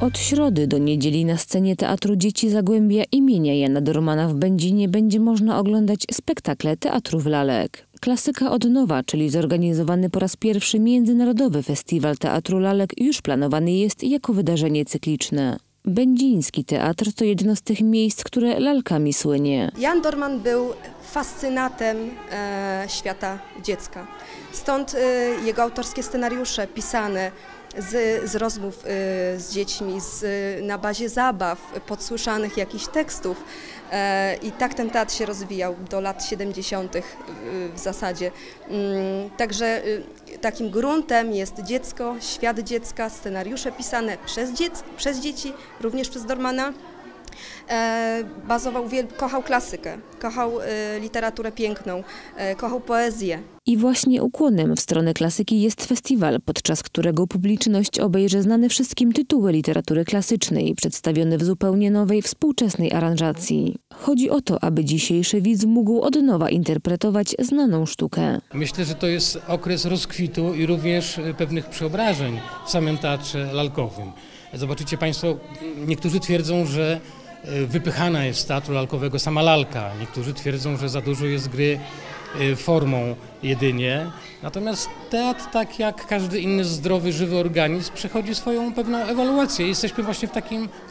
Od środy do niedzieli na scenie Teatru Dzieci Zagłębia imienia Jana Dormana w Będzinie będzie można oglądać spektakle teatrów lalek. Klasyka od nowa, czyli zorganizowany po raz pierwszy Międzynarodowy Festiwal Teatru Lalek, już planowany jest jako wydarzenie cykliczne. Będziński teatr to jedno z tych miejsc, które lalkami słynie. Jan Dorman był fascynatem świata dziecka. Stąd jego autorskie scenariusze pisane z rozmów z dziećmi, na bazie zabaw, podsłyszanych jakichś tekstów. I tak ten teatr się rozwijał do lat 70. w zasadzie. Także takim gruntem jest dziecko, świat dziecka, scenariusze pisane przez dzieci, również przez Dormana. Kochał klasykę, kochał literaturę piękną, kochał poezję. I właśnie ukłonem w stronę klasyki jest festiwal, podczas którego publiczność obejrzy znane wszystkim tytuły literatury klasycznej, przedstawione w zupełnie nowej, współczesnej aranżacji. Chodzi o to, aby dzisiejszy widz mógł od nowa interpretować znaną sztukę. Myślę, że to jest okres rozkwitu i również pewnych przeobrażeń w samym teatrze lalkowym. Zobaczycie Państwo, niektórzy twierdzą, że wypychana jest z teatru lalkowego sama lalka. Niektórzy twierdzą, że za dużo jest gry formą jedynie. Natomiast teatr, tak jak każdy inny zdrowy, żywy organizm, przechodzi swoją pewną ewaluację. Jesteśmy właśnie w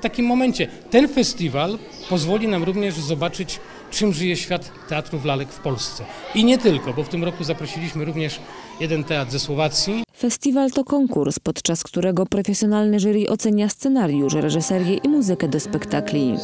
takim momencie. Ten festiwal pozwoli nam również zobaczyć, czym żyje świat teatrów lalek w Polsce. I nie tylko, bo w tym roku zaprosiliśmy również jeden teatr ze Słowacji. Festiwal to konkurs, podczas którego profesjonalne jury ocenia scenariusz, reżyserię i muzykę do spektakli.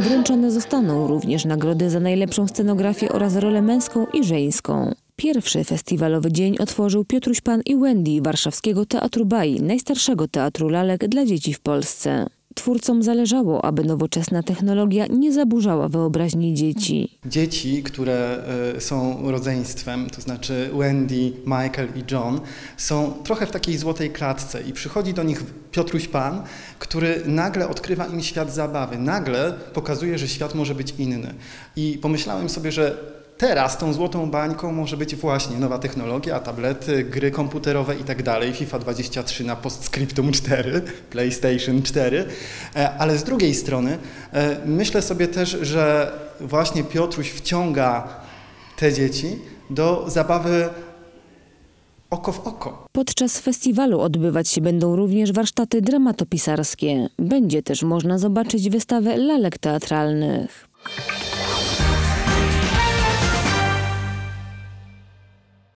Wręczone zostaną również nagrody za najlepszą scenografię oraz rolę męską i żeńską. Pierwszy festiwalowy dzień otworzył Piotruś Pan i Wendy warszawskiego Teatru Baj, najstarszego teatru lalek dla dzieci w Polsce. Twórcom zależało, aby nowoczesna technologia nie zaburzała wyobraźni dzieci. Dzieci, które są rodzeństwem, to znaczy Wendy, Michael i John, są trochę w takiej złotej klatce i przychodzi do nich Piotruś Pan, który nagle odkrywa im świat zabawy, nagle pokazuje, że świat może być inny. I pomyślałem sobie, że teraz tą złotą bańką może być właśnie nowa technologia, tablety, gry komputerowe itd. FIFA 23 na postscriptum 4, PlayStation 4, ale z drugiej strony myślę sobie też, że właśnie Piotruś wciąga te dzieci do zabawy oko w oko. Podczas festiwalu odbywać się będą również warsztaty dramatopisarskie. Będzie też można zobaczyć wystawę lalek teatralnych.